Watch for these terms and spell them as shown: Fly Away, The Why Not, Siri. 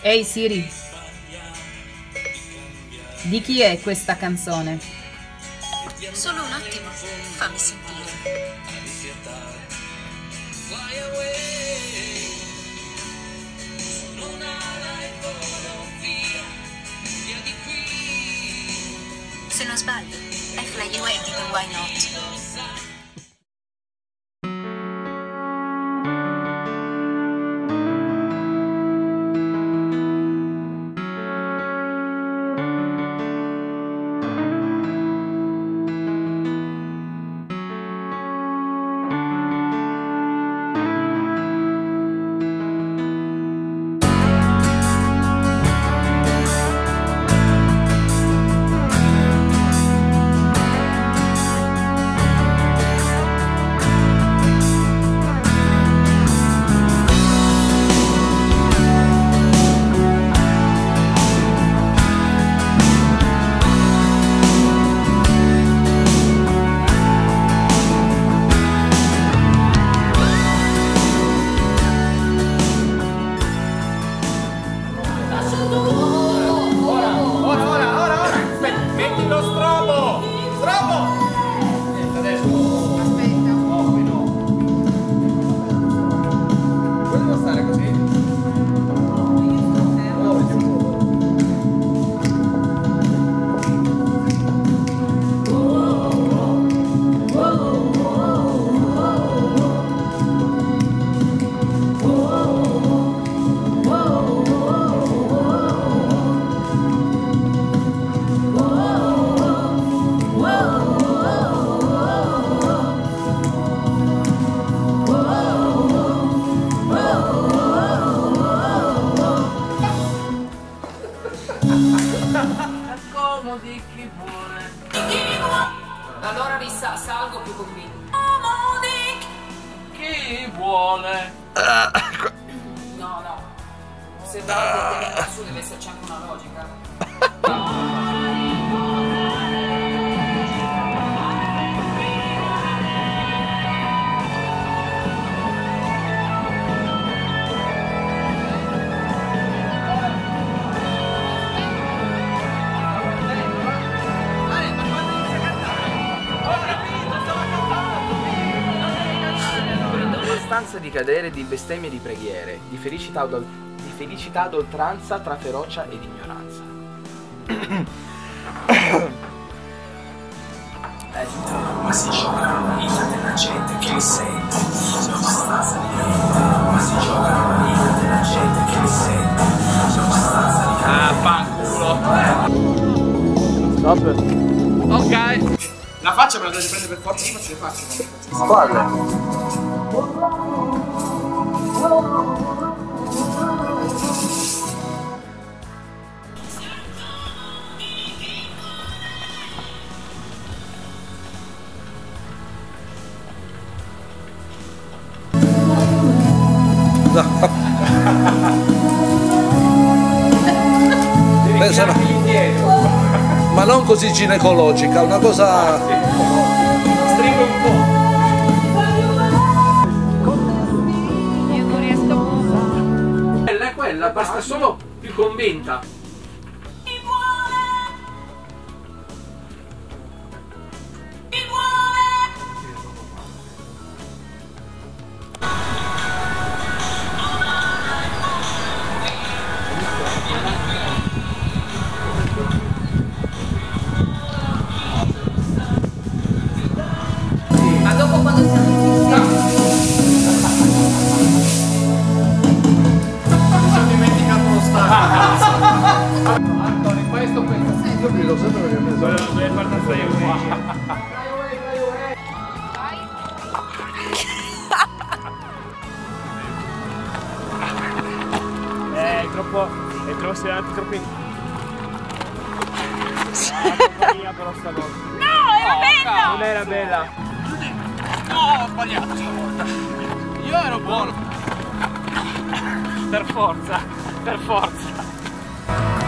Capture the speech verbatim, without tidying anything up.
Hey Siri, di chi è questa canzone? Solo un attimo, fammi sentire. Fly away, sono una volo via, via di qui. Se non sbaglio, è Fly Away di Why Not. Di chi vuole. Di chi vuole. Allora risa, salgo più con me. Chi vuole. No, no. Se vai a vedere su deve esserci anche una logica. No. Di cadere, di bestemmie e di preghiere, di felicità ad di felicità ad oltranza tra ferocia ed ignoranza. Ma si gioca la vita della gente che li sente, sono stanza di gente, ma si gioca la vita della gente che li sente, sono stanza di gente. Ah, fanculo. Ok. La faccia me la devi prendere per forza, io ce la faccio. Guarda. Beh, sarà... ma non così ginecologica, una cosa... Ah, sì. Stringo un po'. Quella basta solo più convinta. Mi vuole, mi vuole. Ma dopo quando siamo no. Lo so perché mi sono dovevo fare una Fly Away. Fly Away, Fly Away. Eh, è troppo, è troppo serante, troppo in... Era però stavolta. No, era oh, bella! Cazzo. Non era bella. No, ho sbagliato stavolta. Io ero buono. Per forza, per forza.